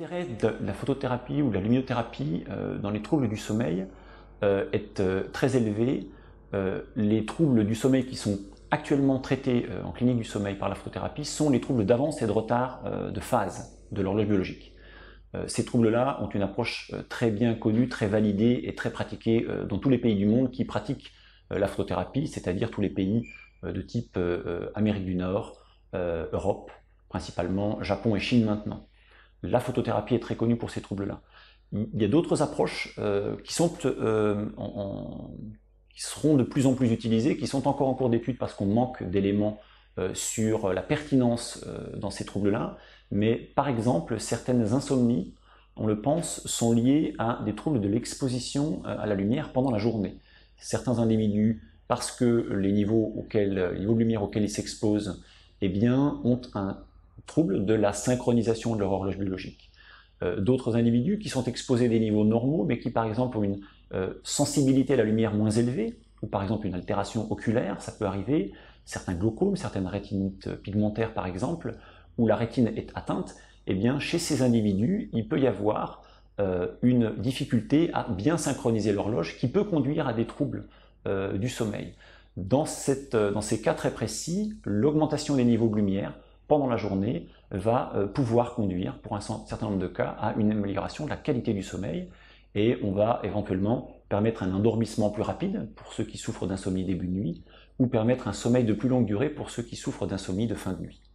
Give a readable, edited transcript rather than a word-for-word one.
L'intérêt de la photothérapie ou de la luminothérapie dans les troubles du sommeil est très élevé. Les troubles du sommeil qui sont actuellement traités en clinique du sommeil par la photothérapie sont les troubles d'avance et de retard de phase de l'horloge biologique. Ces troubles-là ont une approche très bien connue, très validée et très pratiquée dans tous les pays du monde qui pratiquent la photothérapie, c'est-à-dire tous les pays de type Amérique du Nord, Europe, principalement Japon et Chine maintenant. La photothérapie est très connue pour ces troubles-là. Il y a d'autres approches qui seront de plus en plus utilisées, qui sont encore en cours d'étude parce qu'on manque d'éléments sur la pertinence dans ces troubles-là. Mais par exemple, certaines insomnies, on le pense, sont liées à des troubles de l'exposition à la lumière pendant la journée. Certains individus, parce que les niveaux de lumière auxquels ils s'exposent, eh bien, ont un troubles de la synchronisation de leur horloge biologique. D'autres individus qui sont exposés à des niveaux normaux, mais qui par exemple ont une sensibilité à la lumière moins élevée, ou par exemple une altération oculaire, ça peut arriver, certains glaucomes, certaines rétinites pigmentaires par exemple, où la rétine est atteinte, eh bien chez ces individus, il peut y avoir une difficulté à bien synchroniser l'horloge, qui peut conduire à des troubles du sommeil. Dans ces cas très précis, l'augmentation des niveaux de lumière pendant la journée va pouvoir conduire, pour un certain nombre de cas, à une amélioration de la qualité du sommeil, et on va éventuellement permettre un endormissement plus rapide pour ceux qui souffrent d'insomnie début de nuit, ou permettre un sommeil de plus longue durée pour ceux qui souffrent d'insomnie de fin de nuit.